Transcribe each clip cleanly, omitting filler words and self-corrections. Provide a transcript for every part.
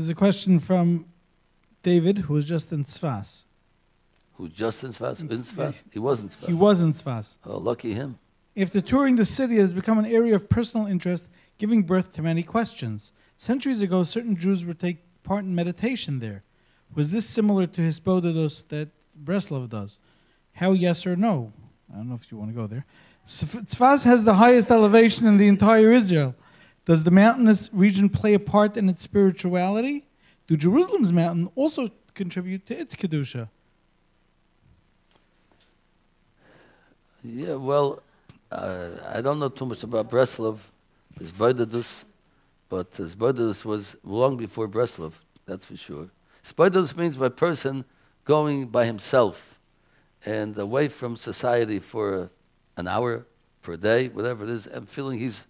There's a question from David, who was just in Tzfas. Who just in Tzfas? He was in Tzfas. He was in Tzfas. Oh, lucky him. After touring the city, it has become an area of personal interest, giving birth to many questions. Centuries ago, certain Jews would take part in meditation there. Was this similar to hisbodedus that Breslov does? How, yes or no? I don't know if you want to go there. Tzfas has the highest elevation in the entire Israel. Does the mountainous region play a part in its spirituality? Do Jerusalem's mountain also contribute to its Kedusha? Yeah, well, I don't know too much about Breslov, Zbordodus, but Zbordodus was long before Breslov, that's for sure. Zbordodus means a person going by himself and away from society for an hour, for a day, whatever it is, and feeling he's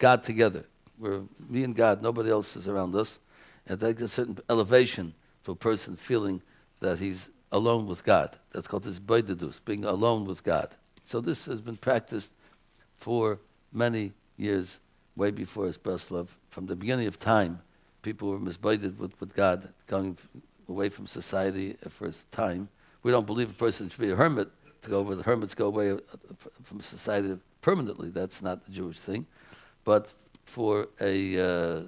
God together. We're me and God, nobody else is around us. And that's a certain elevation for a person feeling that he's alone with God. That's called hisbodedus, being alone with God. So this has been practiced for many years, way before Breslov. From the beginning of time, people were hisboded with God, going away from society at first time. We don't believe a person should be a hermit, to go where the hermits go away from society permanently. That's not the Jewish thing. But for a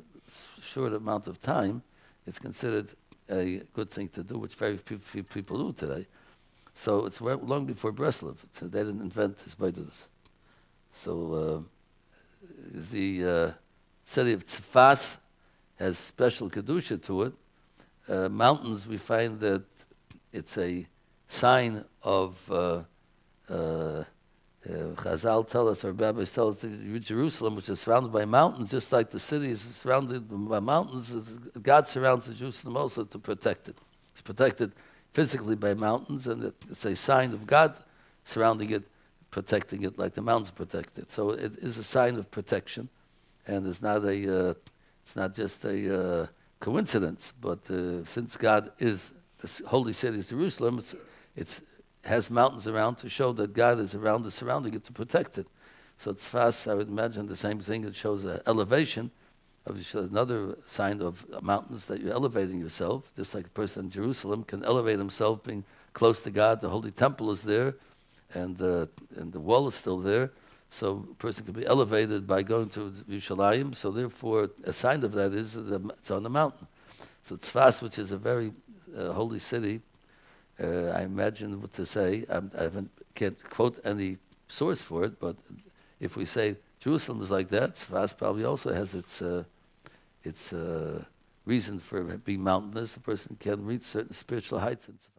short amount of time, it's considered a good thing to do, which very few people do today. So it's long before Breslov. So they didn't invent hisbodedus. So the city of Tzfas has special kedusha to it. Mountains, we find that it's a sign of Chazal tell us, or rabbis tell us, Jerusalem, which is surrounded by mountains, just like the city is surrounded by mountains, God surrounds Jerusalem also to protect it. It's protected physically by mountains, and it's a sign of God surrounding it, protecting it like the mountains protect it. So it is a sign of protection, and it's not a, it's not just a coincidence. But since God is the holy city, is Jerusalem, it has mountains around to show that God is around and surrounding it to protect it. So Tzfas, I would imagine the same thing. It shows an elevation, another sign of mountains that you're elevating yourself, just like a person in Jerusalem can elevate himself being close to God. The Holy Temple is there, and the wall is still there. So a person can be elevated by going to Yerushalayim. So therefore, a sign of that is that it's on the mountain. So Tzfas, which is a very holy city, I imagine what to say. I can't quote any source for it, but if we say Jerusalem is like that, Tzfas probably also has its reason for being mountainous. A person can reach certain spiritual heights in Tzfas.